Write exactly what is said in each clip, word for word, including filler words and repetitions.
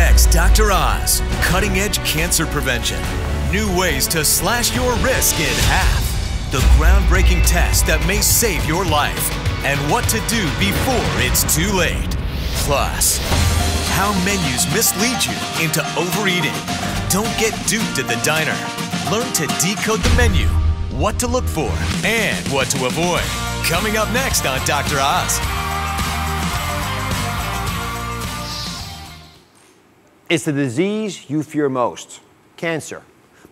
next, Doctor Oz, cutting-edge cancer prevention. New ways to slash your risk in half. The groundbreaking test that may save your life. And what to do before it's too late. Plus, how menus mislead you into overeating. Don't get duped at the diner. Learn to decode the menu, what to look for, and what to avoid. Coming up next on Doctor Oz. It's the disease you fear most, cancer.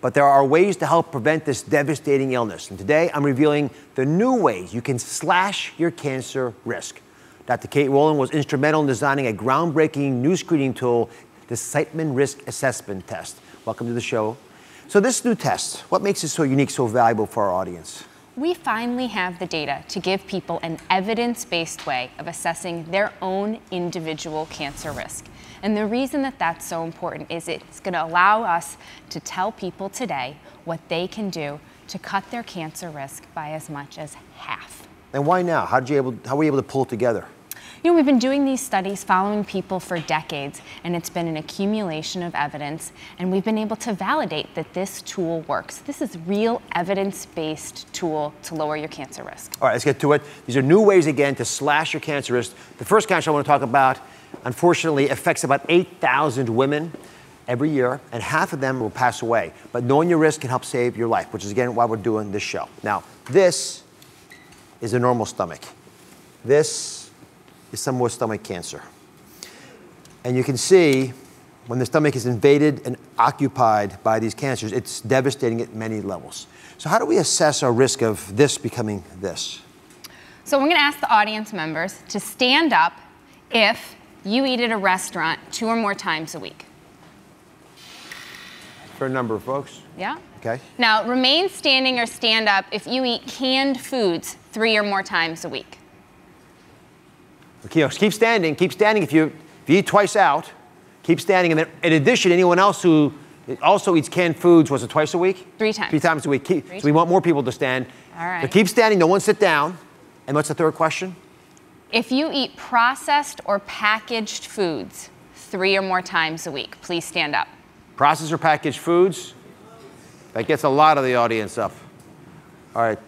But there are ways to help prevent this devastating illness. And today, I'm revealing the new ways you can slash your cancer risk. Doctor Kate Rowland was instrumental in designing a groundbreaking new screening tool, the Siteman Risk Assessment Test. Welcome to the show. So this new test, what makes it so unique, so valuable for our audience? We finally have the data to give people an evidence-based way of assessing their own individual cancer risk. And the reason that that's so important is it's going to allow us to tell people today what they can do to cut their cancer risk by as much as half. And why now? How did you able, how were you able to pull it together? You know, we've been doing these studies following people for decades, and it's been an accumulation of evidence, and we've been able to validate that this tool works. This is real evidence-based tool to lower your cancer risk. All right, let's get to it. These are new ways, again, to slash your cancer risk. The first cancer I want to talk about, unfortunately, affects about eight thousand women every year, and half of them will pass away. But knowing your risk can help save your life, which is, again, why we're doing this show. Now, this is a normal stomach. This is someone with stomach cancer. And you can see when the stomach is invaded and occupied by these cancers, it's devastating at many levels. So how do we assess our risk of this becoming this? So I'm going to ask the audience members to stand up if you eat at a restaurant two or more times a week. For a number of folks. Yeah. Okay. Now, remain standing or stand up if you eat canned foods three or more times a week. Okay, keep standing, keep standing. If you, if you eat twice out, keep standing. And then, in addition, anyone else who also eats canned foods, was it twice a week? Three times. Three times a week. Keep, so we want more people to stand. All right. So keep standing, no one sit down. And what's the third question? If you eat processed or packaged foods three or more times a week, please stand up. Processed or packaged foods? That gets a lot of the audience up. All right,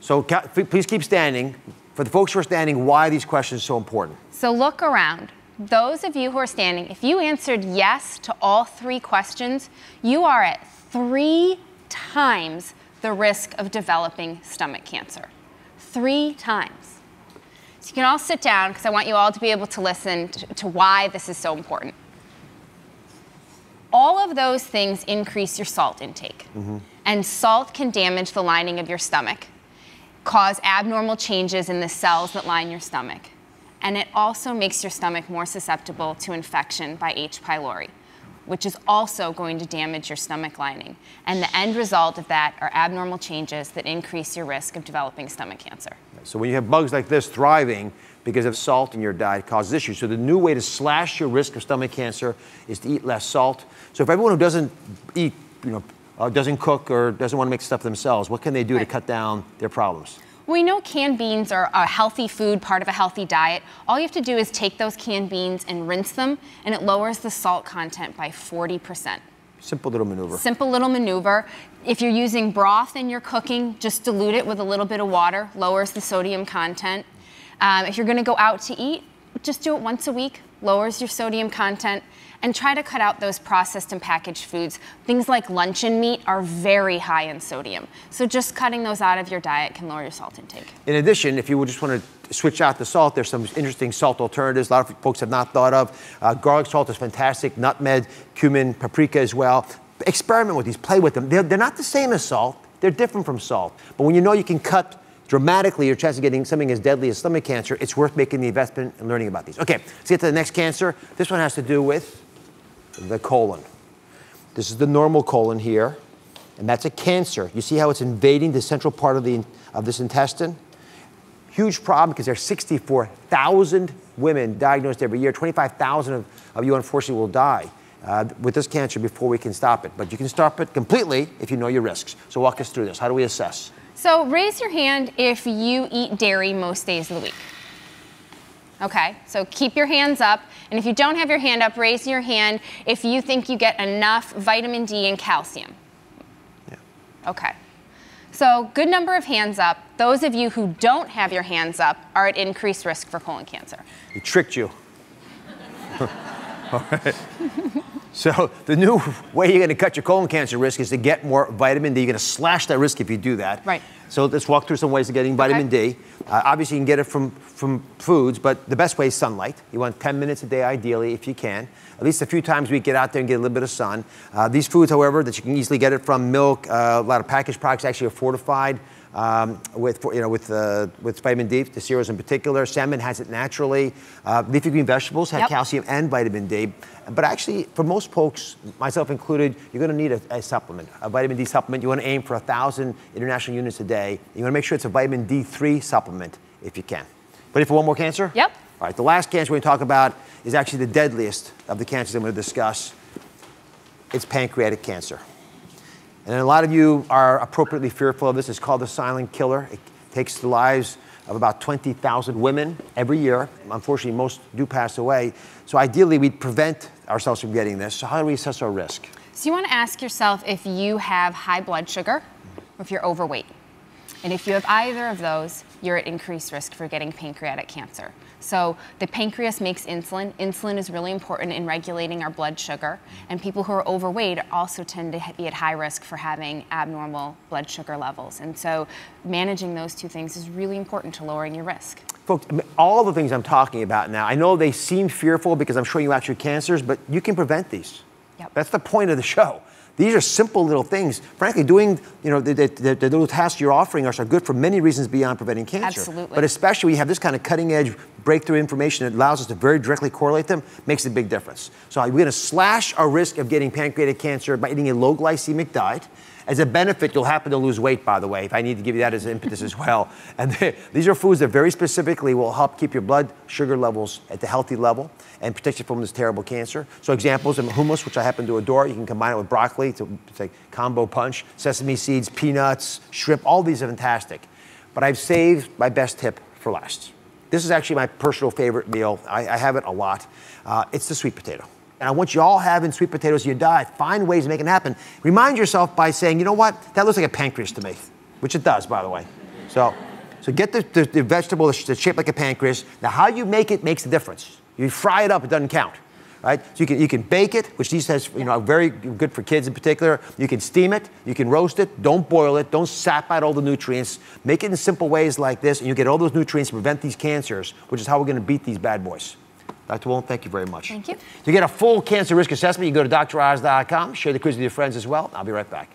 so please keep standing. For the folks who are standing, why are these questions so important? So look around. Those of you who are standing, if you answered yes to all three questions, you are at three times the risk of developing stomach cancer. Three times. So you can all sit down, because I want you all to be able to listen to, to why this is so important. All of those things increase your salt intake. Mm-hmm. And salt can damage the lining of your stomach, cause abnormal changes in the cells that line your stomach. And it also makes your stomach more susceptible to infection by H. pylori, which is also going to damage your stomach lining. And the end result of that are abnormal changes that increase your risk of developing stomach cancer. So when you have bugs like this thriving because of salt in your diet, causes issues. So the new way to slash your risk of stomach cancer is to eat less salt. So if everyone who doesn't eat, you know, uh, doesn't cook or doesn't want to make stuff themselves, what can they do right. to cut down their problems? We know canned beans are a healthy food, part of a healthy diet. All you have to do is take those canned beans and rinse them, and it lowers the salt content by forty percent. Simple little maneuver. Simple little maneuver. If you're using broth in your cooking, just dilute it with a little bit of water, lowers the sodium content. Um, if you're going to go out to eat, just do it once a week, lowers your sodium content, and try to cut out those processed and packaged foods. Things like luncheon meat are very high in sodium. So just cutting those out of your diet can lower your salt intake. In addition, if you would just want to switch out the salt, there's some interesting salt alternatives a lot of folks have not thought of. Uh, garlic salt is fantastic, nutmeg, cumin, paprika as well. Experiment with these, play with them. They're, they're not the same as salt, they're different from salt. But when you know you can cut dramatically your chance of getting something as deadly as stomach cancer, it's worth making the investment and learning about these. Okay, let's get to the next cancer. This one has to do with the colon. This is the normal colon here, and that's a cancer. You see how it's invading the central part of, the, of this intestine? Huge problem, because there are sixty-four thousand women diagnosed every year. twenty-five thousand of, of you, unfortunately, will die uh, with this cancer before we can stop it. But you can stop it completely if you know your risks. So walk us through this. How do we assess? So raise your hand if you eat dairy most days of the week. Okay, so keep your hands up, and if you don't have your hand up, raise your hand if you think you get enough vitamin D and calcium. Yeah. Okay, so good number of hands up. Those of you who don't have your hands up are at increased risk for colon cancer. He tricked you. All right. So the new way you're going to cut your colon cancer risk is to get more vitamin D. You're going to slash that risk if you do that. Right. So let's walk through some ways of getting vitamin okay. D. Uh, obviously, you can get it from, from foods, but the best way is sunlight. You want ten minutes a day, ideally, if you can. At least a few times a week, get out there and get a little bit of sun. Uh, these foods, however, that you can easily get it from milk, uh, a lot of packaged products actually are fortified. Um, with you know with uh, with vitamin D, the cereals in particular, salmon has it naturally. Uh, leafy green vegetables have yep. calcium and vitamin D. But actually, for most folks, myself included, you're going to need a, a supplement, a vitamin D supplement. You want to aim for a thousand international units a day. You want to make sure it's a vitamin D three supplement if you can. Ready for one more cancer? Yep. All right. The last cancer we're going to talk about is actually the deadliest of the cancers I'm going to discuss. It's pancreatic cancer. And a lot of you are appropriately fearful of this. It's called the silent killer. It takes the lives of about twenty thousand women every year. Unfortunately, most do pass away. So ideally, we'd prevent ourselves from getting this. So how do we assess our risk? So you want to ask yourself if you have high blood sugar or if you're overweight. And if you have either of those, you're at increased risk for getting pancreatic cancer. So the pancreas makes insulin. Insulin is really important in regulating our blood sugar. And people who are overweight also tend to be at high risk for having abnormal blood sugar levels. And so managing those two things is really important to lowering your risk. Folks, I mean, all the things I'm talking about now, I know they seem fearful because I'm showing you actual cancers, but you can prevent these. Yep. That's the point of the show. These are simple little things. Frankly, doing you know the, the, the little tasks you're offering us are good for many reasons beyond preventing cancer. Absolutely. But especially we have this kind of cutting edge breakthrough information that allows us to very directly correlate them, makes a big difference. So we're going to slash our risk of getting pancreatic cancer by eating a low glycemic diet. As a benefit, you'll happen to lose weight, by the way, if I need to give you that as an impetus as well. And they, these are foods that very specifically will help keep your blood sugar levels at the healthy level and protect you from this terrible cancer. So examples of hummus, which I happen to adore, you can combine it with broccoli to like combo punch, sesame seeds, peanuts, shrimp, all these are fantastic. But I've saved my best tip for last. This is actually my personal favorite meal. I, I have it a lot. Uh, it's the sweet potato. And I want you all having sweet potatoes in your diet. Find ways to make it happen. Remind yourself by saying, you know what? That looks like a pancreas to me, which it does, by the way. So, so get the, the, the vegetable that's shaped like a pancreas. Now, how you make it makes a difference. You fry it up, it doesn't count, right? So you can, you can bake it, which these has, you know, are very good for kids in particular. You can steam it, you can roast it, don't boil it, don't sap out all the nutrients. Make it in simple ways like this, and you get all those nutrients to prevent these cancers, which is how we're gonna beat these bad boys. Doctor Rowland, thank you very much. Thank you. To get a full cancer risk assessment, you can go to D R Oz dot com. Share the quiz with your friends as well. I'll be right back.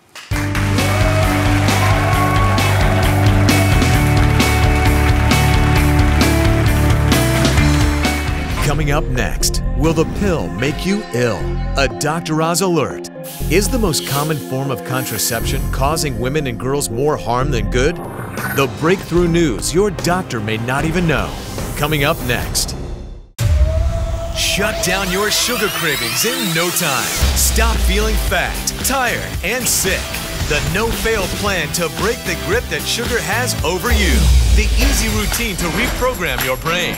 Coming up next, will the pill make you ill? A Doctor Oz alert. Is the most common form of contraception causing women and girls more harm than good? The breakthrough news your doctor may not even know. Coming up next. Shut down your sugar cravings in no time. Stop feeling fat, tired, and sick. The no-fail plan to break the grip that sugar has over you. The easy routine to reprogram your brain.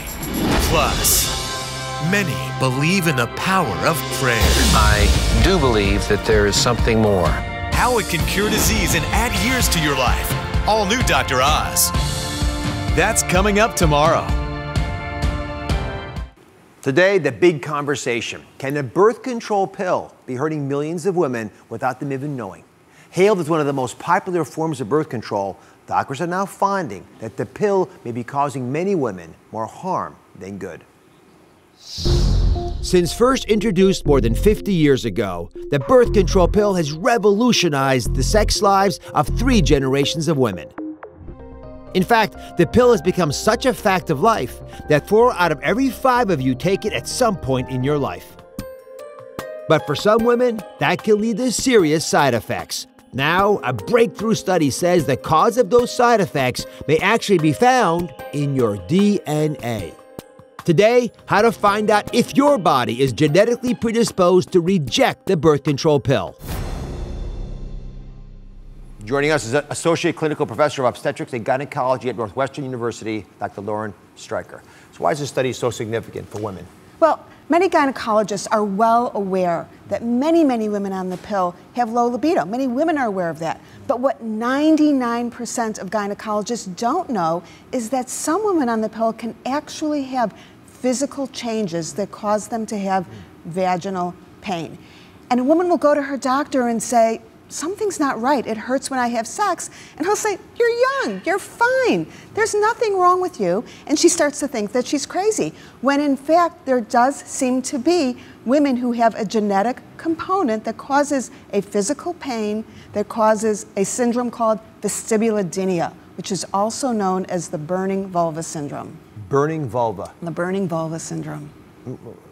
Plus, many believe in the power of prayer. I do believe that there is something more. How it can cure disease and add years to your life. All new Doctor Oz. That's coming up tomorrow. Today, the big conversation. Can the birth control pill be hurting millions of women without them even knowing? Hailed as one of the most popular forms of birth control, doctors are now finding that the pill may be causing many women more harm than good. Since first introduced more than fifty years ago, the birth control pill has revolutionized the sex lives of three generations of women. In fact, the pill has become such a fact of life that four out of every five of you take it at some point in your life. But for some women, that can lead to serious side effects. Now, a breakthrough study says the cause of those side effects may actually be found in your D N A. Today, how to find out if your body is genetically predisposed to reject the birth control pill. Joining us is Associate Clinical Professor of Obstetrics and Gynecology at Northwestern University, Doctor Lauren Streicher. So why is this study so significant for women? Well, many gynecologists are well aware that many, many women on the pill have low libido. Many women are aware of that. But what ninety-nine percent of gynecologists don't know is that some women on the pill can actually have physical changes that cause them to have vaginal pain. And a woman will go to her doctor and say, something's not right, it hurts when I have sex. And he'll say, you're young, you're fine, there's nothing wrong with you. And she starts to think that she's crazy, when in fact there does seem to be women who have a genetic component that causes a physical pain, that causes a syndrome called vestibulodynia, which is also known as the burning vulva syndrome. Burning vulva. The burning vulva syndrome.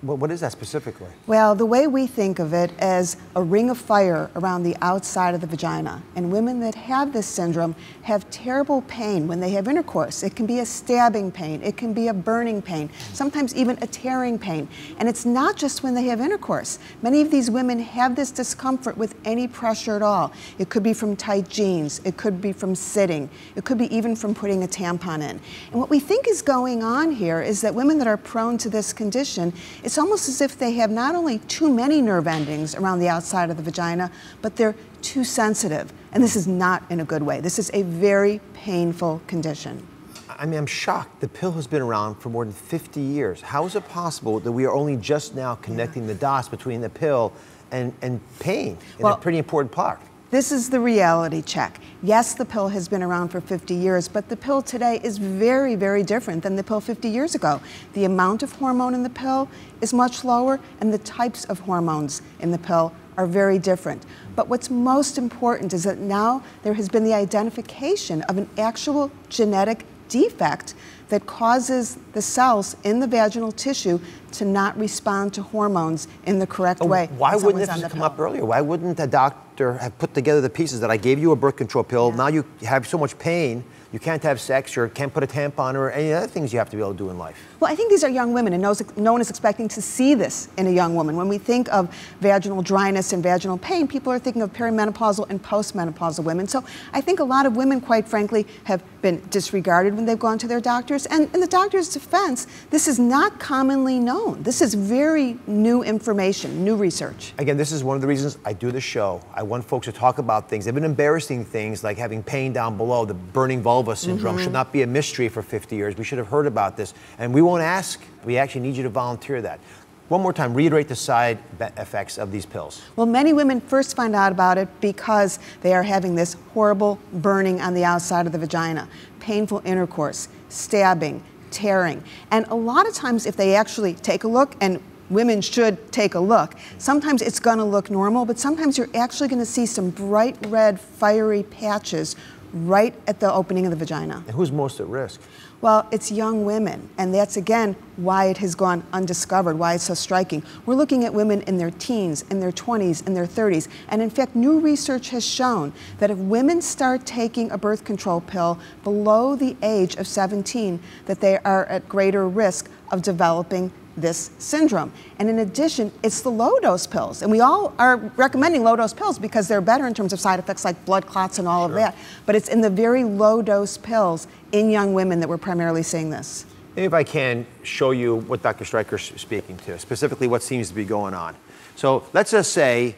What is that specifically? Well, the way we think of it as a ring of fire around the outside of the vagina. And women that have this syndrome have terrible pain when they have intercourse. It can be a stabbing pain. It can be a burning pain, sometimes even a tearing pain. And it's not just when they have intercourse. Many of these women have this discomfort with any pressure at all. It could be from tight jeans. It could be from sitting. It could be even from putting a tampon in. And what we think is going on here is that women that are prone to this condition, it's almost as if they have not only too many nerve endings around the outside of the vagina, but they're too sensitive. And this is not in a good way. This is a very painful condition. I mean, I'm shocked. The pill has been around for more than fifty years. How is it possible that we are only just now connecting yeah. the dots between the pill and, and pain in well, a pretty important part? This is the reality check. Yes, the pill has been around for fifty years, but the pill today is very, very different than the pill fifty years ago. The amount of hormone in the pill is much lower, and the types of hormones in the pill are very different. But what's most important is that now there has been the identification of an actual genetic defect that causes the cells in the vaginal tissue to not respond to hormones in the correct oh, way. Why wouldn't this come pill. up earlier? Why wouldn't the doctor have put together the pieces that I gave you a birth control pill, yeah. now you have so much pain, you can't have sex or can't put a tampon or any other things you have to be able to do in life? Well, I think these are young women, and no one is expecting to see this in a young woman. When we think of vaginal dryness and vaginal pain, people are thinking of perimenopausal and postmenopausal women. So I think a lot of women, quite frankly, have been disregarded when they've gone to their doctors. And in the doctor's defense, this is not commonly known. This is very new information, new research. Again, this is one of the reasons I do the show. I want folks to talk about things. They've been embarrassing things like having pain down below, the burning vulva syndrome mm-hmm. should not be a mystery for fifty years. We should have heard about this, and we won't ask. We actually need you to volunteer that. One more time, reiterate the side effects of these pills. Well, many women first find out about it because they are having this horrible burning on the outside of the vagina, painful intercourse, stabbing, tearing. And a lot of times if they actually take a look, and women should take a look, sometimes it's gonna look normal, but sometimes you're actually gonna see some bright red, fiery patches right at the opening of the vagina. And who's most at risk? Well, it's young women, and that's again why it has gone undiscovered, why it's so striking. We're looking at women in their teens, in their twenties, in their thirties, and in fact new research has shown that if women start taking a birth control pill below the age of seventeen, that they are at greater risk of developing this syndrome. And in addition, it's the low-dose pills. And we all are recommending low-dose pills because they're better in terms of side effects like blood clots and all sure. of that. But it's in the very low-dose pills in young women that we're primarily seeing this. Maybe if I can show you what Doctor Streicher's speaking to, specifically what seems to be going on. So let's just say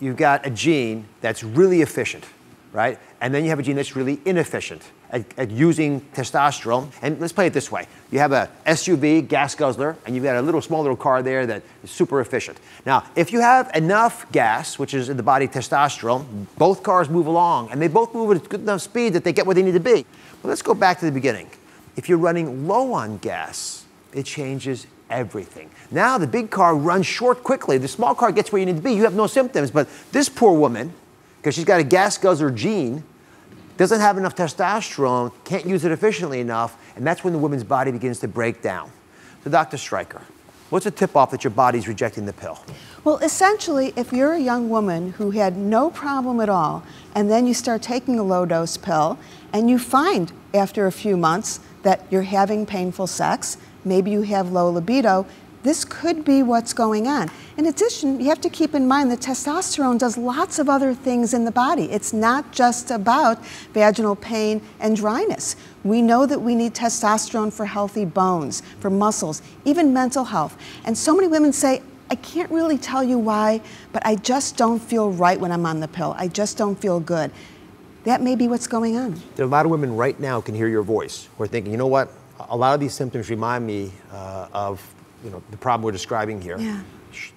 you've got a gene that's really efficient, right? And then you have a gene that's really inefficient at, at using testosterone. And let's play it this way. You have a S U V, gas guzzler, and you've got a little small little car there that is super efficient. Now, if you have enough gas, which is in the body testosterone, both cars move along, and they both move at good enough speed that they get where they need to be. But let's go back to the beginning. If you're running low on gas, it changes everything. Now the big car runs short quickly. The small car gets where you need to be. You have no symptoms, but this poor woman, because she's got a gas guzzler gene, doesn't have enough testosterone, can't use it efficiently enough, and that's when the woman's body begins to break down. So Doctor Streicher, what's a tip-off that your body's rejecting the pill? Well, essentially, if you're a young woman who had no problem at all, and then you start taking a low-dose pill, and you find after a few months that you're having painful sex, maybe you have low libido, This could be what's going on. In addition, you have to keep in mind that testosterone does lots of other things in the body. It's not just about vaginal pain and dryness. We know that we need testosterone for healthy bones, for muscles, even mental health. And so many women say, I can't really tell you why, but I just don't feel right when I'm on the pill. I just don't feel good. That may be what's going on. There are a lot of women right now can hear your voice who are thinking, you know what, a lot of these symptoms remind me uh, of you know, the problem we're describing here. Yeah.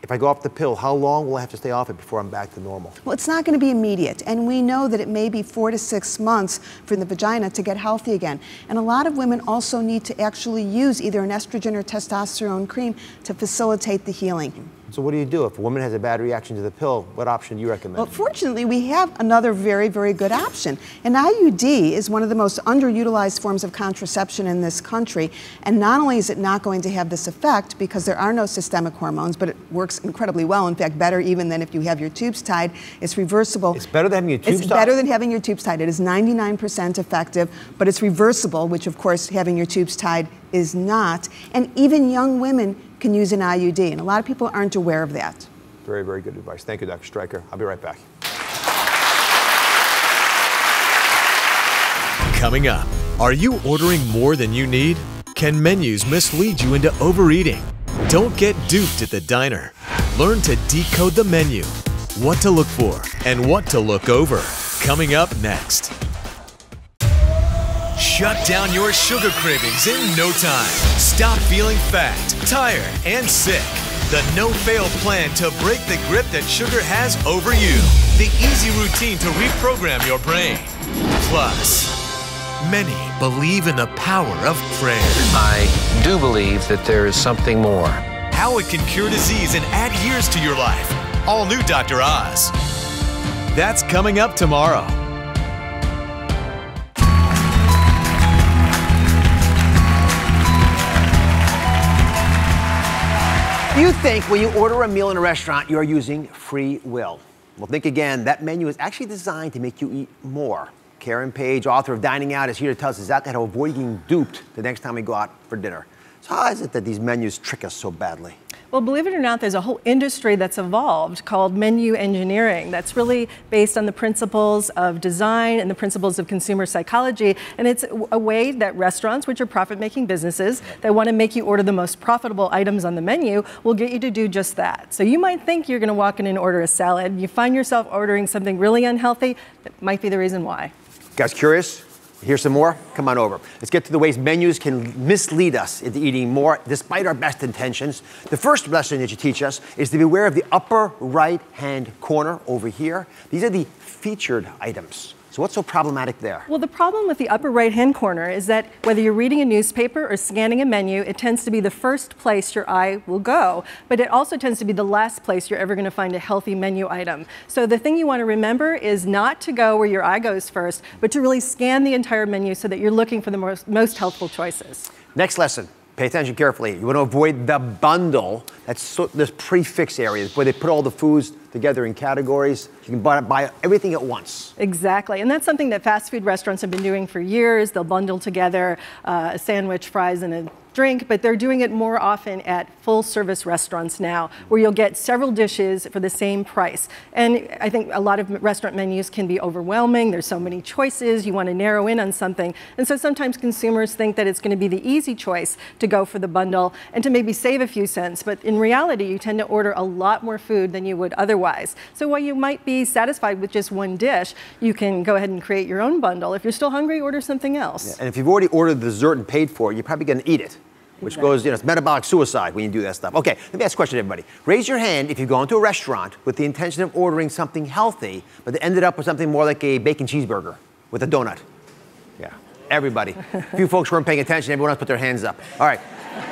If I go off the pill, how long will I have to stay off it before I'm back to normal? Well, it's not going to be immediate, and we know that it may be four to six months for the vagina to get healthy again. And a lot of women also need to actually use either an estrogen or testosterone cream to facilitate the healing. So what do you do if a woman has a bad reaction to the pill? What option do you recommend? Well, fortunately, we have another very, very good option. An I U D is one of the most underutilized forms of contraception in this country. And not only is it not going to have this effect because there are no systemic hormones, but it works incredibly well. In fact, better even than if you have your tubes tied. It's reversible. It's better than having your tubes tied? It's better than having your tubes tied. It is ninety-nine percent effective, but it's reversible, which of course having your tubes tied is not. And even young women can use an I U D, and a lot of people aren't aware of that. Very, very good advice. Thank you, Doctor Streicher. I'll be right back. Coming up, are you ordering more than you need? Can menus mislead you into overeating? Don't get duped at the diner. Learn to decode the menu, what to look for, and what to look over. Coming up next. Shut down your sugar cravings in no time. Stop feeling fat, tired, and sick. The no-fail plan to break the grip that sugar has over you. The easy routine to reprogram your brain. Plus, many believe in the power of prayer. I do believe that there is something more. How it can cure disease and add years to your life. All new Doctor Oz. That's coming up tomorrow. You think when you order a meal in a restaurant, you're using free will. Well, think again. That menu is actually designed to make you eat more. Karen Page, author of Dining Out, is here to tell us exactly how to avoid getting duped the next time we go out for dinner. So how is it that these menus trick us so badly? Well, believe it or not, there's a whole industry that's evolved called menu engineering that's really based on the principles of design and the principles of consumer psychology. And it's a way that restaurants, which are profit-making businesses, that want to make you order the most profitable items on the menu, will get you to do just that. So you might think you're going to walk in and order a salad, and you find yourself ordering something really unhealthy. That might be the reason why. You guys curious? Here's some more? Come on over. Let's get to the ways menus can mislead us into eating more despite our best intentions. The first lesson that you teach us is to be aware of the upper right-hand corner over here. These are the featured items. So what's so problematic there? Well, the problem with the upper right-hand corner is that whether you're reading a newspaper or scanning a menu, it tends to be the first place your eye will go, but it also tends to be the last place you're ever going to find a healthy menu item. So the thing you want to remember is not to go where your eye goes first, but to really scan the entire menu so that you're looking for the most, most healthful choices. Next lesson. Pay attention carefully. You want to avoid the bundle. That's so, this prefix area where they put all the foods together in categories. You can buy, buy everything at once. Exactly, and that's something that fast food restaurants have been doing for years. They'll bundle together uh, a sandwich, fries, and a drink, but they're doing it more often at full service restaurants now, where you'll get several dishes for the same price. And I think a lot of restaurant menus can be overwhelming. There's so many choices. You want to narrow in on something. And so sometimes consumers think that it's going to be the easy choice to go for the bundle and to maybe save a few cents. But in reality, you tend to order a lot more food than you would otherwise. So while you might be satisfied with just one dish, you can go ahead and create your own bundle. If you're still hungry, order something else. Yeah, and if you've already ordered the dessert and paid for it, you're probably going to eat it. Which goes, you know, it's metabolic suicide when you do that stuff. Okay, let me ask a question, everybody. Raise your hand if you've gone to a restaurant with the intention of ordering something healthy, but they ended up with something more like a bacon cheeseburger with a donut. Yeah, everybody. A few folks weren't paying attention. Everyone else put their hands up. All right.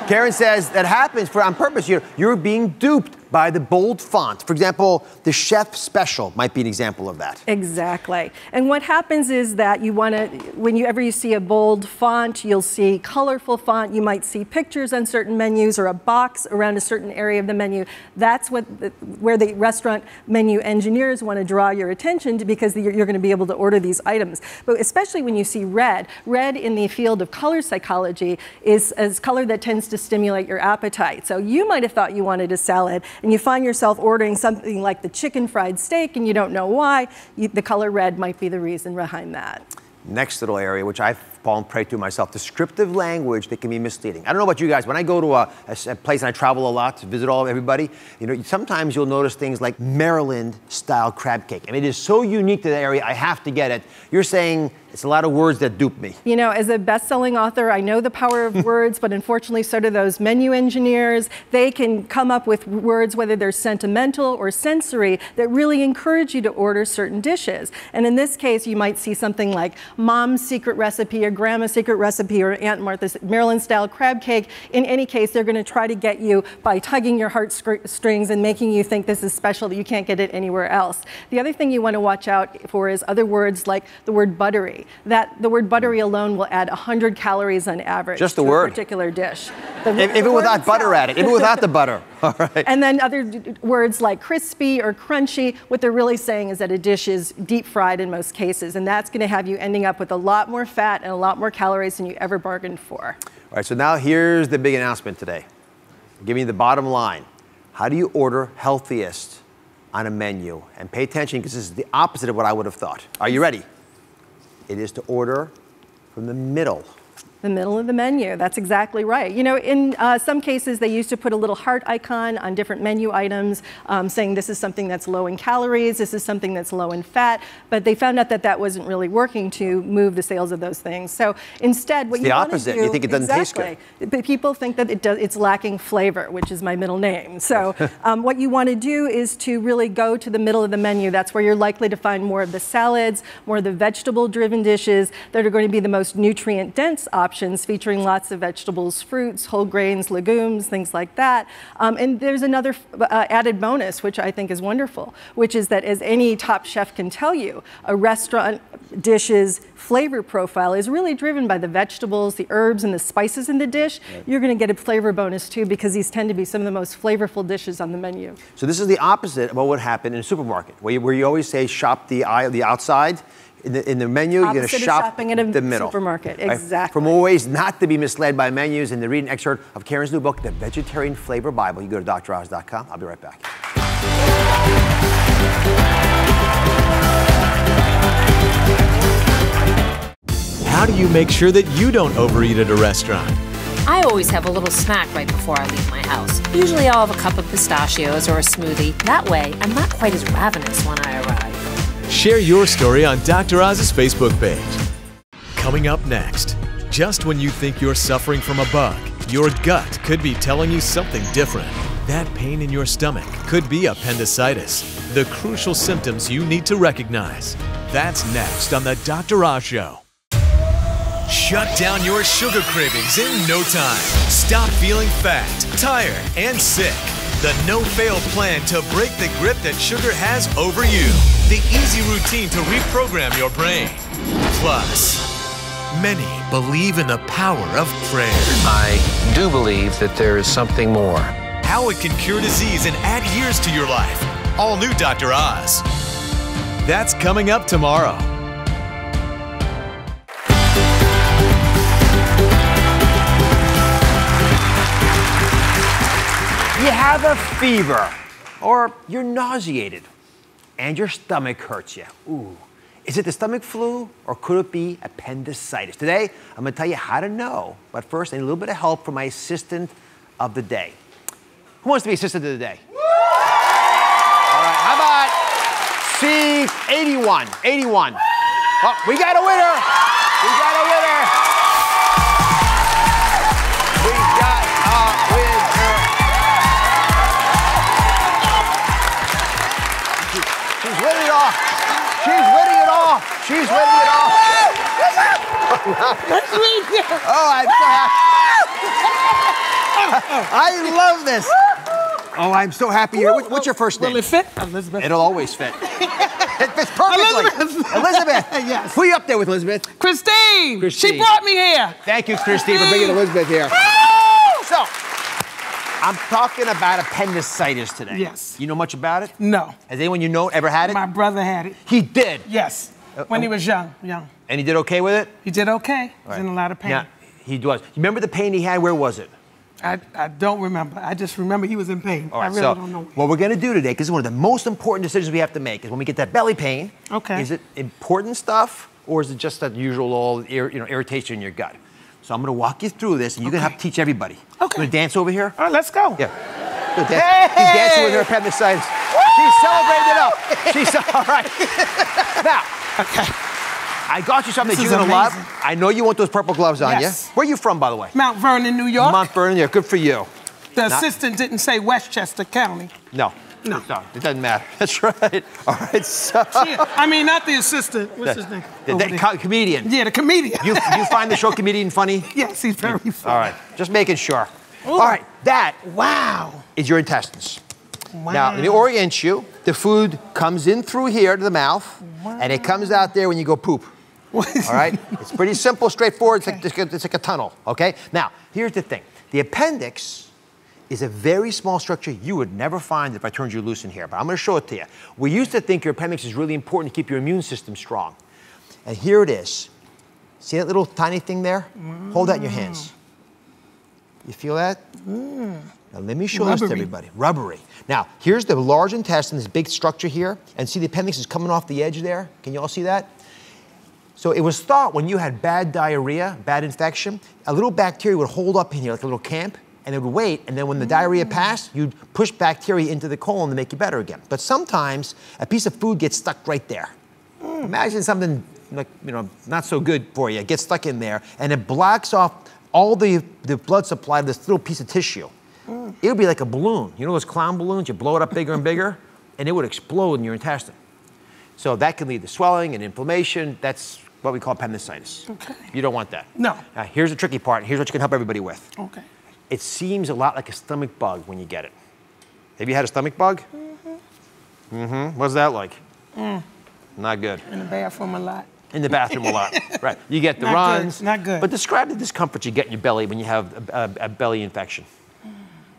Karen says that happens for on purpose. You're, you're being duped by the bold font. For example, the chef special might be an example of that. Exactly. And what happens is that you want to, whenever you see a bold font, you'll see colorful font. You might see pictures on certain menus or a box around a certain area of the menu. That's what the, where the restaurant menu engineers want to draw your attention to, because you're, you're going to be able to order these items. But especially when you see red, red in the field of color psychology is a color that tends to stimulate your appetite. So you might have thought you wanted a salad, and you find yourself ordering something like the chicken fried steak, and you don't know why. You, the color red might be the reason behind that. Next little area, which I've fallen prey to myself, descriptive language that can be misleading. I don't know about you guys, when I go to a, a place and I travel a lot to visit all everybody, you know, sometimes you'll notice things like Maryland-style crab cake. I mean, it is so unique to the area, I have to get it. You're saying it's a lot of words that dupe me. You know, as a best-selling author, I know the power of words, but unfortunately, so do those menu engineers. They can come up with words, whether they're sentimental or sensory, that really encourage you to order certain dishes. And in this case, you might see something like Mom's Secret Recipe, or Grandma's Secret Recipe, or Aunt Martha's Maryland-style crab cake. In any case, they're going to try to get you by tugging your heartstrings and making you think this is special, that you can't get it anywhere else. The other thing you want to watch out for is other words like the word buttery. That the word buttery alone will add one hundred calories on average. Just the to word. A particular dish. The, if, the even without itself. Butter at it, even without the butter. All right. And then other d words like crispy or crunchy, what they're really saying is that a dish is deep fried in most cases, and that's going to have you ending up with a lot more fat and a lot more calories than you ever bargained for. All right, so now here's the big announcement today. Give me the bottom line. How do you order healthiest on a menu? And pay attention, because this is the opposite of what I would have thought. Are you ready? It is to order from the middle. The middle of the menu, that's exactly right. You know, in uh, some cases, they used to put a little heart icon on different menu items, um, saying this is something that's low in calories, this is something that's low in fat, but they found out that that wasn't really working to move the sales of those things. So instead, what it's you want to do- the opposite, you think it doesn't exactly, taste good. But people think that it does, it's lacking flavor, which is my middle name. So um, what you want to do is to really go to the middle of the menu. That's where you're likely to find more of the salads, more of the vegetable-driven dishes that are going to be the most nutrient-dense options. Options featuring lots of vegetables, fruits, whole grains, legumes, things like that. Um, and there's another uh, added bonus, which I think is wonderful, which is that, as any top chef can tell you, a restaurant dish's flavor profile is really driven by the vegetables, the herbs, and the spices in the dish. Right. You're going to get a flavor bonus too, because these tend to be some of the most flavorful dishes on the menu. So this is the opposite of what would happen in a supermarket, where you, where you always say shop the eye, the outside. In the, in the menu, opposite you're going to shop shopping at a the middle. Supermarket, exactly. Right? For more ways not to be misled by menus, and to read an excerpt of Karen's new book, The Vegetarian Flavor Bible, you go to Dr Oz dot com. I'll be right back. How do you make sure that you don't overeat at a restaurant? I always have a little snack right before I leave my house. Usually I'll have a cup of pistachios or a smoothie. That way, I'm not quite as ravenous when I arrive. Share your story on Doctor Oz's Facebook page. Coming up next, just when you think you're suffering from a bug, your gut could be telling you something different. That pain in your stomach could be appendicitis, the crucial symptoms you need to recognize. That's next on the Doctor Oz Show. Shut down your sugar cravings in no time. Stop feeling fat, tired, and sick. The no-fail plan to break the grip that sugar has over you. The easy routine to reprogram your brain. Plus, many believe in the power of prayer. I do believe that there is something more. How it can cure disease and add years to your life. All new Doctor Oz. That's coming up tomorrow. You have a fever, or you're nauseated, and your stomach hurts you. Ooh, is it the stomach flu, or could it be appendicitis? Today, I'm gonna tell you how to know, but first, I need a little bit of help from my assistant of the day. Who wants to be assistant of the day? All right, how about C eighty-one, eighty-one. Oh, we got a winner, we got a winner. She's winning it all. What's up? Let's read you. Oh, I'm so happy. I love this. Oh, I'm so happy you're here. What's your first name? Will it fit? Elizabeth. It'll always fit. It fits perfectly. Elizabeth. Elizabeth. Yes. Who are you up there with, Elizabeth? Christine. Christine. She brought me here. Thank you, Christine, for bringing Elizabeth here. So, I'm talking about appendicitis today. Yes. You know much about it? No. Has anyone you know ever had it? My brother had it. He did? Yes. Uh, when uh, he was young, young. And he did okay with it? He did okay. He was right. in a lot of pain. Yeah, he was. You remember the pain he had? Where was it? I, I don't remember. I just remember he was in pain. All right, I really so don't know. What we're going to do today, because it's one of the most important decisions we have to make, is when we get that belly pain, okay. is it important stuff or is it just that usual old ir you know, irritation in your gut? So I'm going to walk you through this, and you're okay. going to have to teach everybody. Okay. You want to dance over here? All right, let's go. Yeah. Go dance. Hey! He's dancing with her appendicitis. Woo! She's celebrating it up. She's all right. Now, okay. I got you something this that you're gonna love. I know you want those purple gloves on, yes. yeah? Where are you from, by the way? Mount Vernon, New York. Mount Vernon, yeah, good for you. The Not... assistant didn't say Westchester County. No. No. No, it doesn't matter. That's right. All right, so. She, I mean, not the assistant. What's the, his name? The, the co comedian. Yeah, the comedian. you, you find the show Comedian funny? Yes, he's very funny. All right, just making sure. Ooh. All right, that wow. is your intestines. Wow. Now, let me orient you. The food comes in through here to the mouth, wow. and it comes out there when you go poop. All right? It's pretty simple, straightforward. Okay. It's, like, it's like a tunnel, okay? Now, here's the thing. The appendix is a very small structure you would never find if I turned you loose in here, but I'm gonna show it to you. We used to think your appendix is really important to keep your immune system strong. And here it is. See that little tiny thing there? Mm. Hold that in your hands. You feel that? Mm. Now let me show Rubbery. this to everybody. Rubbery. Now, here's the large intestine, this big structure here, and see the appendix is coming off the edge there? Can you all see that? So it was thought when you had bad diarrhea, bad infection, a little bacteria would hold up in here like a little camp, and it would wait, and then when the mm. diarrhea passed, you'd push bacteria into the colon to make you better again. But sometimes, a piece of food gets stuck right there. Mm. Imagine something like, you know, not so good for you, gets stuck in there, and it blocks off all the, the blood supply to this little piece of tissue. Mm. It would be like a balloon. You know those clown balloons? You blow it up bigger and bigger, and it would explode in your intestine. So that can lead to swelling and inflammation. That's what we call appendicitis. Okay. You don't want that. No. Now, here's the tricky part, and here's what you can help everybody with. Okay. It seems a lot like a stomach bug when you get it. Have you had a stomach bug? Mm-hmm. Mm-hmm. What's that like? Mm. Not good. In the bathroom a lot. In the bathroom a lot, right. You get the Not runs. Good. Not good. But describe the discomfort you get in your belly when you have a, a, a belly infection. Mm.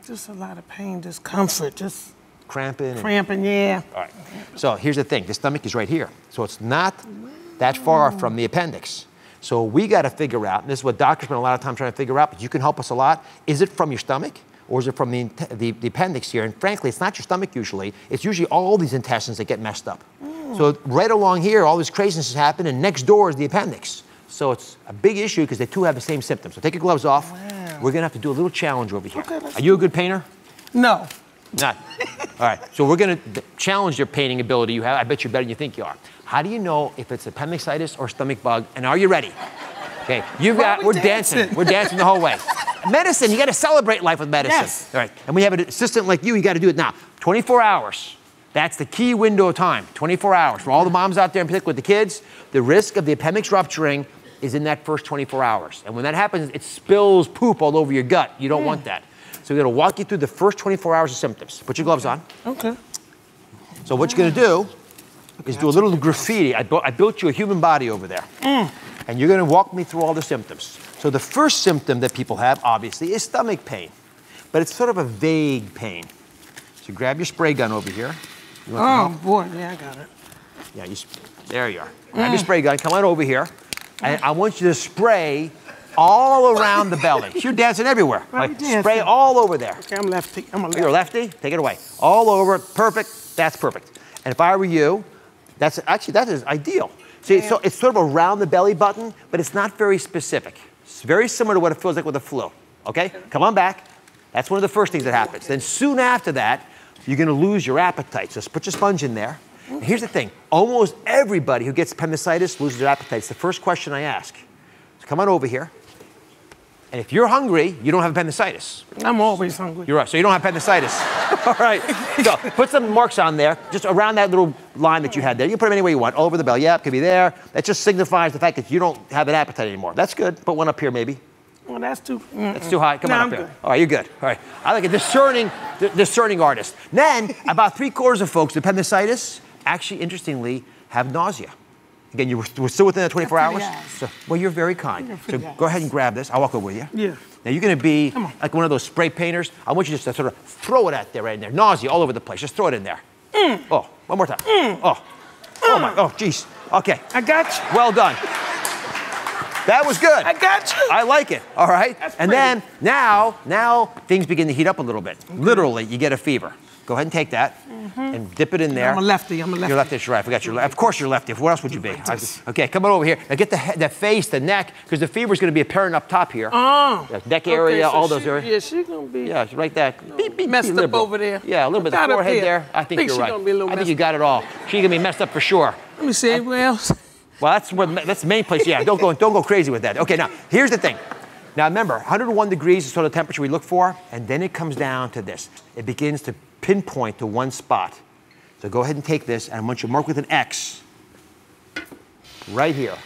Just a lot of pain, discomfort, just... Cramping. Cramping, and, yeah. All right. So here's the thing, the stomach is right here. So it's not that far from the appendix. So we got to figure out, and this is what doctors spend a lot of time trying to figure out, but you can help us a lot. Is it from your stomach or is it from the, the, the appendix here? And frankly, it's not your stomach usually. It's usually all these intestines that get messed up. Mm. So right along here, all this craziness has happened, and next door is the appendix. So it's a big issue because they two have the same symptoms. So take your gloves off. Wow. We're going to have to do a little challenge over here. Okay, are you a good painter? No. Not. All right, so we're going to challenge your painting ability you have. I bet you're better than you think you are. How do you know if it's appendicitis or stomach bug? And are you ready? Okay, you've got, well, we're, we're dancing. dancing. We're dancing the whole way. Medicine, you got to celebrate life with medicine. Yes. All right, and we have an assistant like you, you got to do it now. twenty-four hours, that's the key window of time, twenty-four hours. For all the moms out there, in particular with the kids, the risk of the appendix rupturing is in that first twenty-four hours. And when that happens, it spills poop all over your gut. You don't mm. want that. So we're going to walk you through the first twenty-four hours of symptoms. Put your gloves on. Okay. So what you're going to do is do a little graffiti. I, bu I built you a human body over there. Mm. And you're gonna walk me through all the symptoms. So the first symptom that people have, obviously, is stomach pain. But it's sort of a vague pain. So grab your spray gun over here. You want oh, boy, yeah, I got it. Yeah, you, there you are. Grab mm. your spray gun, come on over here. And mm. I want you to spray all around the belly. You're dancing everywhere. Well, like, dancing. Spray all over there. Okay, I'm lefty, I'm a lefty. You're a lefty, take it away. All over, perfect, that's perfect. And if I were you, That's, actually, that is ideal. See, yeah. so it's sort of around the belly button, but it's not very specific. It's very similar to what it feels like with a flu, okay? Come on back. That's one of the first things that happens. Then soon after that, you're gonna lose your appetite. So just put your sponge in there. And here's the thing, almost everybody who gets appendicitis loses their appetite. It's the first question I ask. So come on over here. And if you're hungry, you don't have appendicitis. I'm always hungry. You're right, so you don't have appendicitis. All right, so put some marks on there, just around that little line that you had there. You can put them anywhere you want, over the belly, yeah, it could be there. That just signifies the fact that you don't have an appetite anymore. That's good, put one up here maybe. Well, that's too. Mm-mm. That's too high. Come no, on, I'm up here. Good. All right, you're good. All right. I like a discerning, discerning artist. Then, about three quarters of folks with appendicitis actually, interestingly, have nausea. Again, you were, we're still within the twenty-four hours. So, well, you're very kind. You're so guys. Go ahead and grab this. I'll walk over with you. Yeah. Now you're going to be on. Like one of those spray painters. I want you just to sort of throw it at there, right in there. Nausea all over the place. Just throw it in there. Mm. Oh, one more time. Mm. Oh, mm. oh my. Oh, jeez. Okay. I got you. Well done. That was good. I got you. I like it. All right. That's and pretty. Then now, now things begin to heat up a little bit. Okay. Literally, you get a fever. Go ahead and take that mm-hmm. and dip it in there. I'm a lefty. I'm a lefty. You're lefty. You're right. I forgot your left. Of course you're lefty. What else would you be? Right. Okay, come on over here. Now get the head, the face, the neck, because the fever's going to be apparent up top here. Oh. The neck okay, area, so all she, those areas. Yeah, she's going to be. Yeah, right there. You know, beep, beep, messed be up over there. Yeah, a little bit. The forehead there. I think, think you're right. Gonna be a I think you got it all. She's going to be messed up for sure. Let me see. I, where else? Well, that's what. That's the main place. Yeah, don't go. Don't go crazy with that. Okay, now here's the thing. Now remember, one hundred one degrees is sort of the temperature we look for, and then it comes down to this. It begins to pinpoint to one spot. So go ahead and take this, and I want you to mark with an X right here,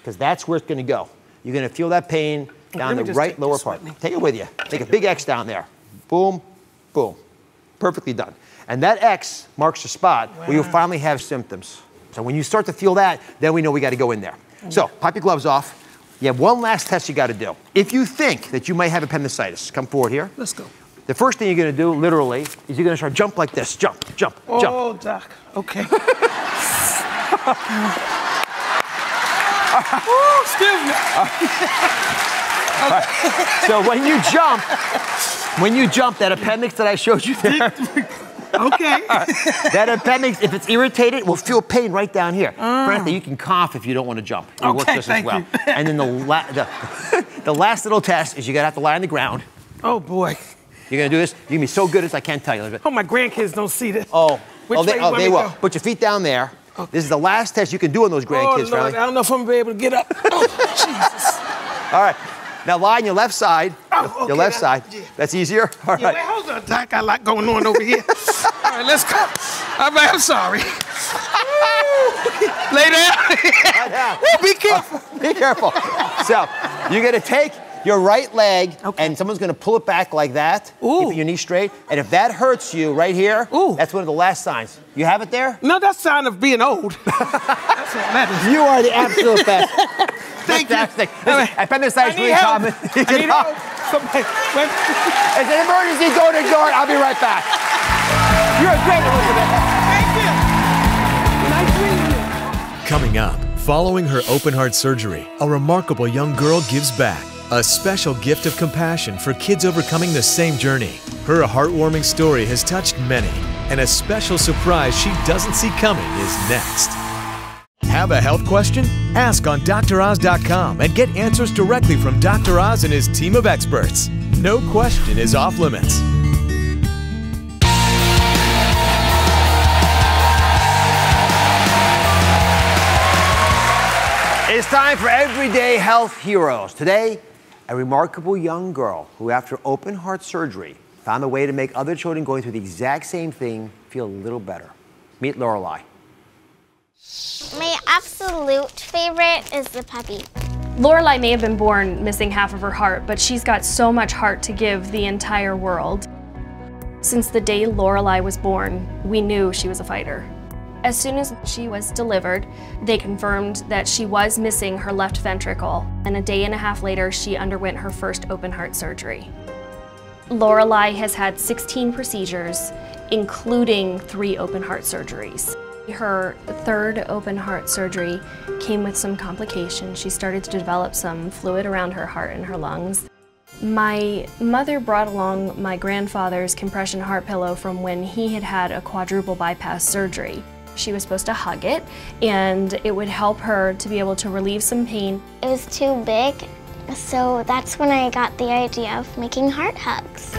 because that's where it's going to go. You're going to feel that pain down the right lower part. Take it with you. Take a big X down there. Boom, boom. Perfectly done. And that X marks the spot wow. where you'll finally have symptoms. So when you start to feel that, then we know we got to go in there. Mm-hmm. So pop your gloves off. You have one last test you got to do. If you think that you might have appendicitis, come forward here. Let's go. The first thing you're going to do, literally, is you're going to start jump like this. Jump, jump, oh, jump. Oh, doc. Okay. All right. Ooh, excuse me. All right. All right. So when you jump, when you jump, that appendix that I showed you there. Okay. Right. That appendix, if it's irritated, will feel pain right down here. Mm. Frankly, you can cough if you don't want to jump. It okay, works just thank as well. You. And then the, la the, the last little test is you're going to have to lie on the ground. Oh, boy. You're going to do this. You're going to be so good at this, I can't tell you. Oh, my grandkids don't see this. Oh, oh they, oh, they will. Go? Put your feet down there. Okay. This is the last test you can do on those grandkids, oh, Lord, I don't know if I'm going to be able to get up. Oh, Jesus. All right. Now lie on your left side. Oh, okay, your left side. Yeah. That's easier. All right. Yeah, wait, hold on, Doc. I got a lot going on over here. All right, let's go. All right, I'm sorry. Lay down. down. Woo, be careful. Uh, be careful. So you're going to take your right leg, okay. and someone's going to pull it back like that, Ooh. keeping your knee straight. And if that hurts you right here, Ooh. that's one of the last signs. You have it there? No, that's a sign of being old. That's what that is. You are the absolute best. Thank Fantastic. you. Listen, right. Appendicitis is really help. common. You I need help. It's an emergency, go to George. I'll be right back. You're a great Elizabeth. Thank you. Nice meeting you. Coming up, following her open heart surgery, a remarkable young girl gives back. A special gift of compassion for kids overcoming the same journey. Her heartwarming story has touched many, and a special surprise she doesn't see coming is next. Have a health question? Ask on Dr Oz dot com and get answers directly from Doctor Oz and his team of experts. No question is off limits. It's time for Everyday Health Heroes. Today, a remarkable young girl who, after open heart surgery, found a way to make other children going through the exact same thing feel a little better. Meet Lorelei. My absolute favorite is the puppy. Lorelei may have been born missing half of her heart, but she's got so much heart to give the entire world. Since the day Lorelei was born, we knew she was a fighter. As soon as she was delivered, they confirmed that she was missing her left ventricle, and a day and a half later, she underwent her first open heart surgery. Lorelei has had sixteen procedures, including three open heart surgeries. Her third open heart surgery came with some complications. She started to develop some fluid around her heart and her lungs. My mother brought along my grandfather's compression heart pillow from when he had had a quadruple bypass surgery. She was supposed to hug it, and it would help her to be able to relieve some pain. It was too big, so that's when I got the idea of making heart hugs.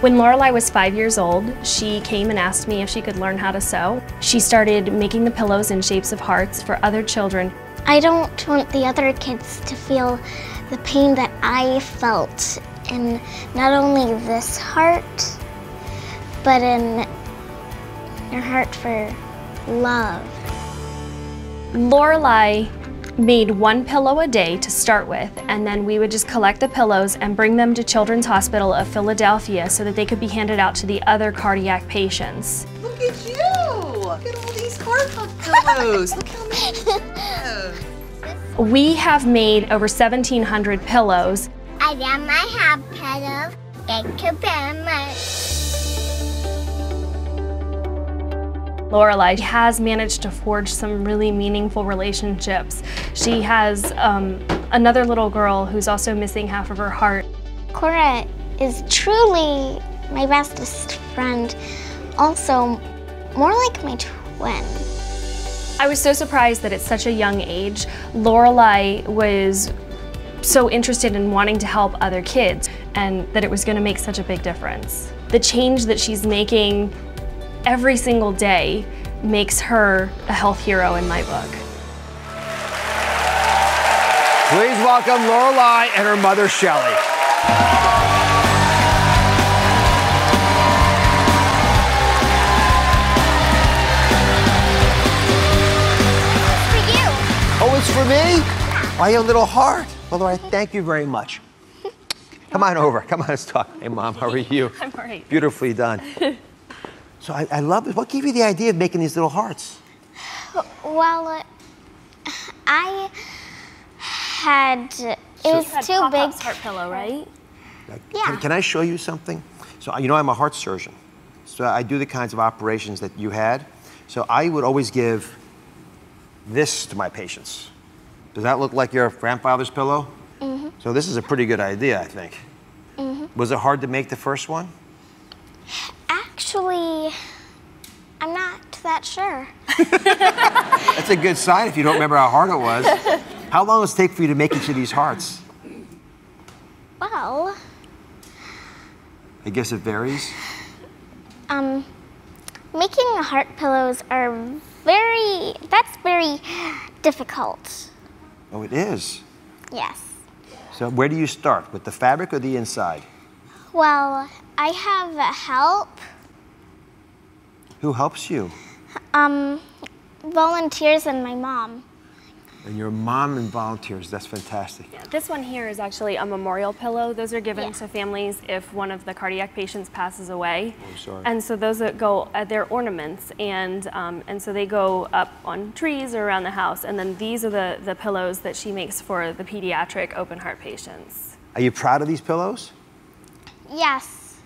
When Lorelei was five years old, she came and asked me if she could learn how to sew. She started making the pillows in shapes of hearts for other children. I don't want the other kids to feel the pain that I felt in not only this heart, but in your heart for love. Lorelei made one pillow a day to start with, and then we would just collect the pillows and bring them to Children's Hospital of Philadelphia so that they could be handed out to the other cardiac patients. Look at you! Look at all these cardiac pillows! Look how many pillows! We have made over seventeen hundred pillows. I got my hot pillow. Thank you very much. Lorelei has managed to forge some really meaningful relationships. She has um, another little girl who's also missing half of her heart. Cora is truly my bestest friend, also more like my twin. I was so surprised that at such a young age, Lorelei was so interested in wanting to help other kids and that it was going to make such a big difference. The change that she's making every single day makes her a health hero in my book. Please welcome Lorelei and her mother, Shelley. For me? Oh, your little heart. Well, Lorelei, thank you very much. Come on over. Come on, let's talk. Hey, Mom, how are you? I'm all right. Beautifully done. So I, I love this. What gave you the idea of making these little hearts? Well, uh, I had, it so was had too Pop big. Pop's heart pillow, right? Now, yeah. Can, can I show you something? So, you know, I'm a heart surgeon. So I do the kinds of operations that you had. So I would always give this to my patients. Does that look like your grandfather's pillow? Mm-hmm. So this is a pretty good idea, I think. Mm-hmm. Was it hard to make the first one? Actually, I'm not that sure. That's a good sign if you don't remember how hard it was. How long does it take for you to make each of these hearts? Well, I guess it varies. Um, making the heart pillows are very, that's very difficult. Oh, it is? Yes. So where do you start, with the fabric or the inside? Well, I have help. Who helps you? Um, volunteers and my mom. And your mom and volunteers, that's fantastic. Yeah, this one here is actually a memorial pillow. Those are given yeah. to families if one of the cardiac patients passes away. Oh, sorry. And so those that go, uh, they're ornaments, and um, and so they go up on trees or around the house, and then these are the, the pillows that she makes for the pediatric open heart patients. Are you proud of these pillows? Yes.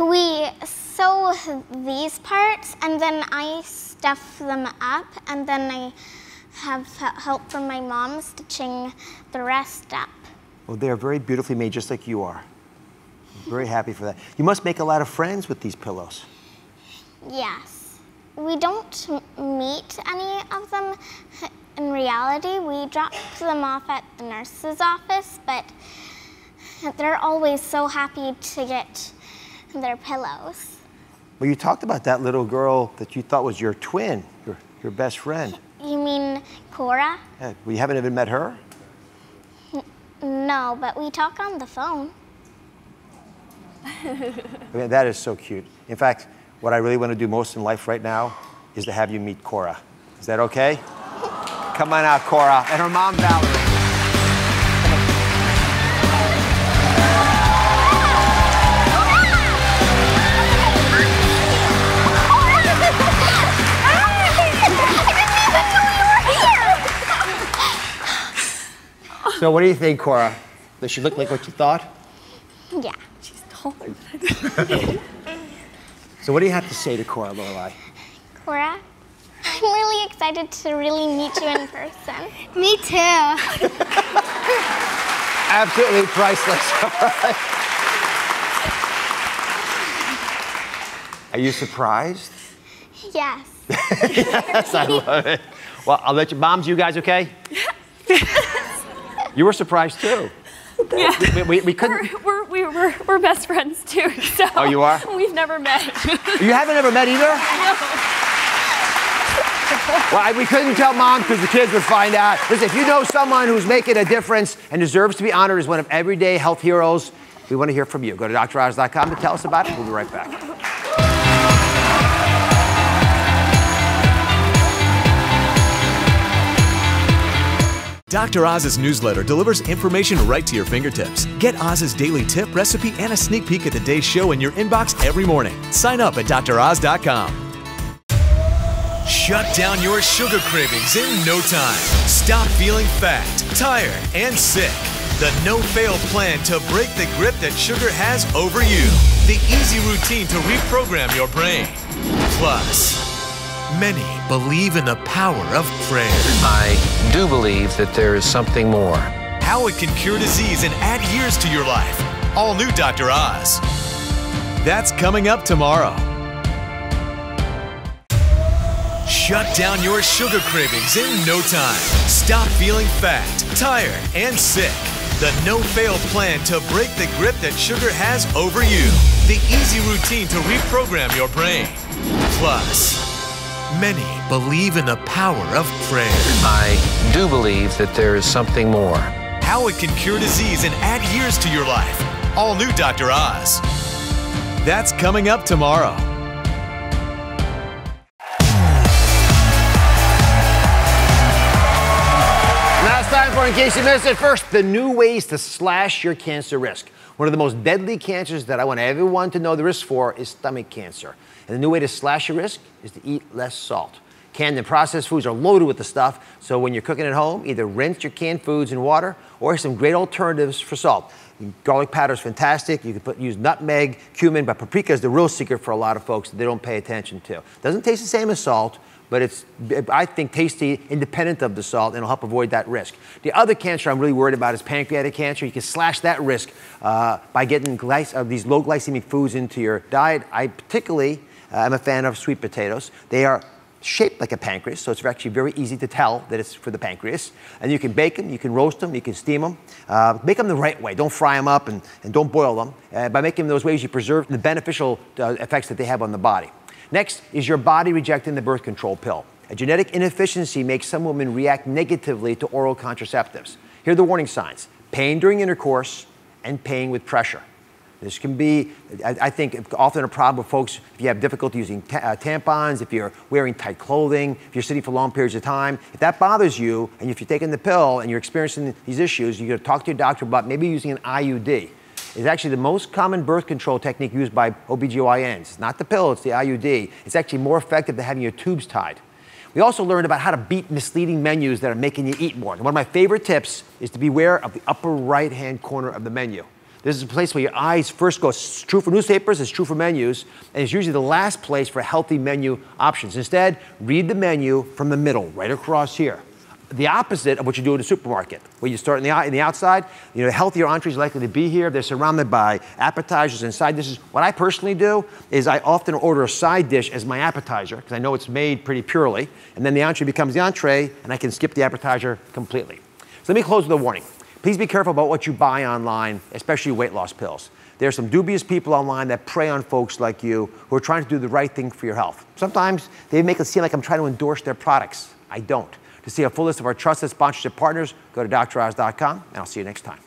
We sew these parts, and then I stuff them up, and then I have help from my mom stitching the rest up. Well, they are very beautifully made, just like you are. I'm very happy for that. You must make a lot of friends with these pillows. Yes. We don't meet any of them in reality. We drop them off at the nurse's office, but they're always so happy to get their pillows. Well, you talked about that little girl that you thought was your twin, your, your best friend. You mean Cora? Yeah, we haven't even met her? N no, but we talk on the phone. I mean, that is so cute. In fact, what I really want to do most in life right now is to have you meet Cora. Is that okay? Come on out, Cora, and her mom, Valerie. So what do you think, Cora? Does she look like what you thought? Yeah. She's taller than I. So what do you have to say to Cora, Lorelei? Cora, I'm really excited to really meet you in person. Me too. Absolutely priceless. Are you surprised? Yes. Yes, I love it. Well, I'll let you, moms, you guys okay? You were surprised too. Yeah. We, we, we couldn't. We're, we're, we're, we're best friends too. So oh, you are? We've never met. You haven't ever met either? No. Well, I, we couldn't tell Mom because the kids would find out. Listen, if you know someone who's making a difference and deserves to be honored as one of everyday health heroes, we want to hear from you. Go to D R Oz dot com to tell us about it. We'll be right back. Doctor Oz's newsletter delivers information right to your fingertips. Get Oz's daily tip, recipe, and a sneak peek at the day's show in your inbox every morning. Sign up at Dr Oz dot com. Shut down your sugar cravings in no time. Stop feeling fat, tired, and sick. The no-fail plan to break the grip that sugar has over you. The easy routine to reprogram your brain. Plus, many believe in the power of prayer. I do believe that there is something more. How it can cure disease and add years to your life. All new Doctor Oz. That's coming up tomorrow. Shut down your sugar cravings in no time. Stop feeling fat, tired, and sick. The no-fail plan to break the grip that sugar has over you. The easy routine to reprogram your brain. Plus, many believe in the power of prayer. I do believe that there is something more. How it can cure disease and add years to your life. All new Doctor Oz. That's coming up tomorrow. In case you missed it, first, the new ways to slash your cancer risk. One of the most deadly cancers that I want everyone to know the risk for is stomach cancer. And the new way to slash your risk is to eat less salt. Canned and processed foods are loaded with the stuff, so when you're cooking at home, either rinse your canned foods in water or some great alternatives for salt. Garlic powder is fantastic. You can put, use nutmeg, cumin, but paprika is the real secret for a lot of folks that they don't pay attention to. Doesn't taste the same as salt, but it's, I think, tasty, independent of the salt, and it'll help avoid that risk. The other cancer I'm really worried about is pancreatic cancer. You can slash that risk uh, by getting glyce uh, these low glycemic foods into your diet. I particularly uh, am a fan of sweet potatoes. They are shaped like a pancreas, so it's actually very easy to tell that it's for the pancreas. And you can bake them, you can roast them, you can steam them. Uh, make them the right way. Don't fry them up and, and don't boil them. Uh, by making them those ways, you preserve the beneficial uh, effects that they have on the body. Next is your body rejecting the birth control pill. A genetic inefficiency makes some women react negatively to oral contraceptives. Here are the warning signs: pain during intercourse and pain with pressure. This can be, I think, often a problem with folks if you have difficulty using ta uh, tampons, if you're wearing tight clothing, if you're sitting for long periods of time. If that bothers you, and if you're taking the pill and you're experiencing these issues, you're going to talk to your doctor about maybe using an I U D. It's actually the most common birth control technique used by O B G Y Ns. It's not the pill, it's the I U D. It's actually more effective than having your tubes tied. We also learned about how to beat misleading menus that are making you eat more. And one of my favorite tips is to beware of the upper right-hand corner of the menu. This is a place where your eyes first go. It's true for newspapers, it's true for menus, and it's usually the last place for healthy menu options. Instead, read the menu from the middle, right across here. The opposite of what you do in a supermarket, where you start in the, in the outside. You know, healthier entrees are likely to be here. They're surrounded by appetizers and side dishes. What I personally do is I often order a side dish as my appetizer, because I know it's made pretty purely, and then the entree becomes the entree, and I can skip the appetizer completely. So let me close with a warning. Please be careful about what you buy online, especially weight loss pills. There are some dubious people online that prey on folks like you who are trying to do the right thing for your health. Sometimes they make it seem like I'm trying to endorse their products. I don't. To see a full list of our trusted sponsorship partners, go to Dr Oz dot com, and I'll see you next time.